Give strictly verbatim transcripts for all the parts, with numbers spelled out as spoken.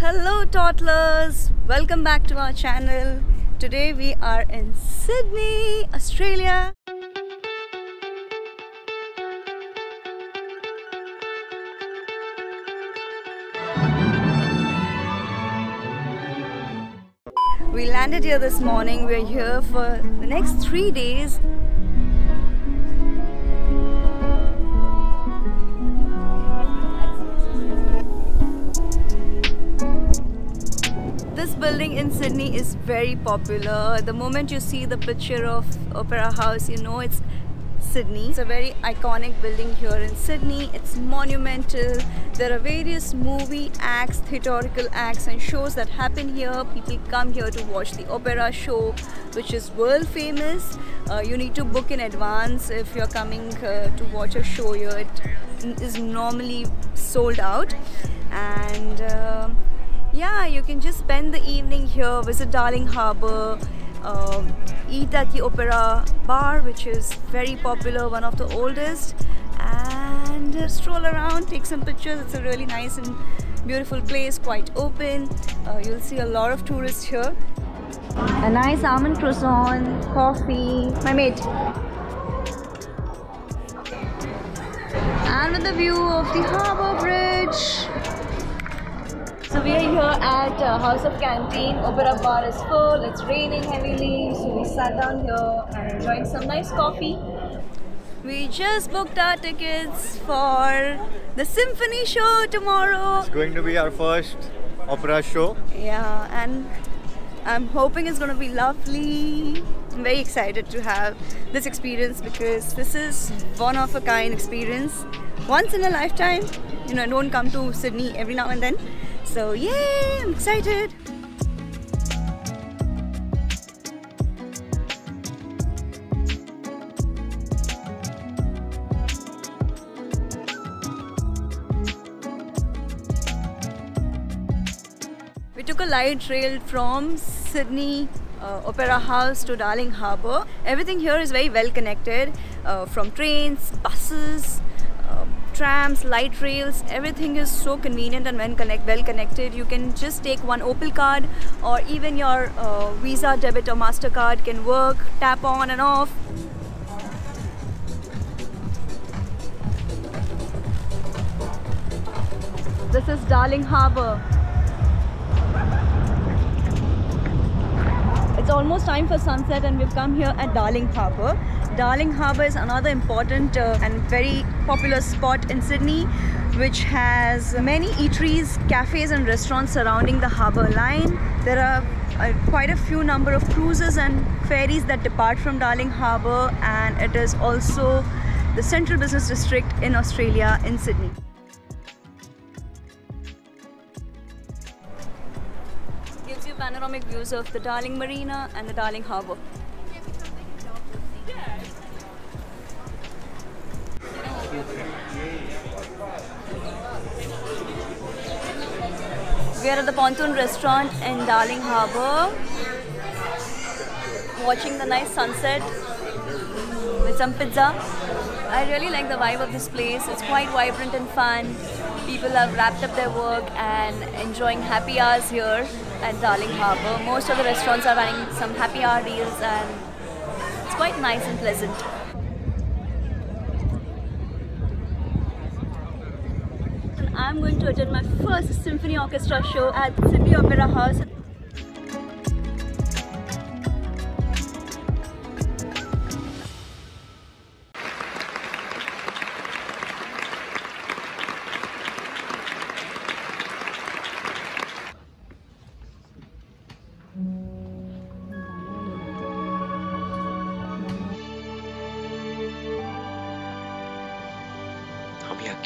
Hello toddlers, welcome back to our channel. Today we are in Sydney, Australia. We landed here this morning. We're here for the next three days. This building in Sydney is very popular. The moment you see the picture of Opera House, you know it's Sydney. It's a very iconic building here in Sydney. It's monumental. There are various movie acts, theatrical acts and shows that happen here. People come here to watch the opera show, which is world famous. Uh, you need to book in advance if you're coming uh, to watch a show here. It is normally sold out. And uh, yeah, you can just spend the evening here, visit Darling Harbour, um, eat at the Opera Bar, which is very popular, one of the oldest, and uh, stroll around, take some pictures. It's a really nice and beautiful place, quite open. Uh, you'll see a lot of tourists here. A nice almond croissant, coffee, my mate. And with the view of the harbour bridge. So we are here at uh, House of Canteen. Opera Bar is full, it's raining heavily, so we sat down here and enjoyed some nice coffee. We just booked our tickets for the symphony show tomorrow. It's going to be our first opera show. Yeah, and I'm hoping it's going to be lovely. I'm very excited to have this experience because this is one of a kind experience. Once in a lifetime, you know, don't come to Sydney every now and then. So yay, I'm excited! We took a light rail from Sydney Uh, Opera House to Darling Harbour. Everything here is very well connected, uh, from trains, buses, uh, trams, light rails. Everything is so convenient and when connect, well connected. You can just take one Opal card or even your uh, Visa, debit or MasterCard can work, tap on and off. This is Darling Harbour. It's almost time for sunset and we've come here at Darling Harbour. Darling Harbour is another important uh, and very popular spot in Sydney, which has many eateries, cafes and restaurants surrounding the harbour line. There are uh, quite a few number of cruises and ferries that depart from Darling Harbour, and it is also the central business district in Australia in Sydney. Gives you panoramic views of the Darling Marina and the Darling Harbour. We are at the Pontoon restaurant in Darling Harbour, watching the nice sunset with some pizza. I really like the vibe of this place. It's quite vibrant and fun. People have wrapped up their work and enjoying happy hours here at Darling Harbour. Most of the restaurants are running some happy hour deals and it's quite nice and pleasant. And I'm going to attend my first symphony orchestra show at Sydney Opera House.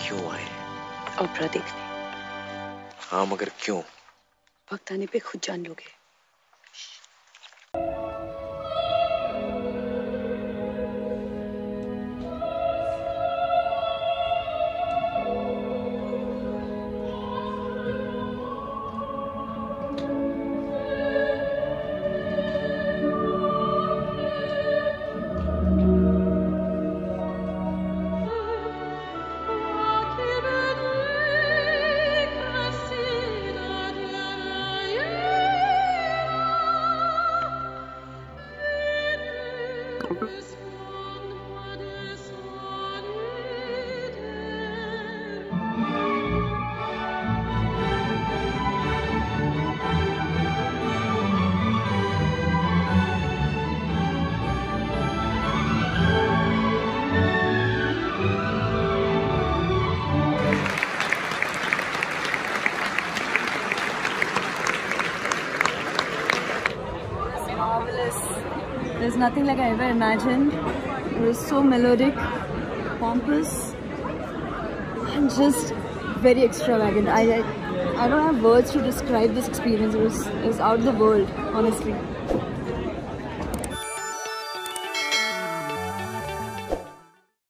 क्यों आए ओपरा देखने? हाँ मगर क्यों? वक्त आने पे खुद जान लोगे. There's nothing like I ever imagined. It was so melodic, pompous, and just very extravagant. I I, I don't have words to describe this experience. It was, it was out of the world, honestly.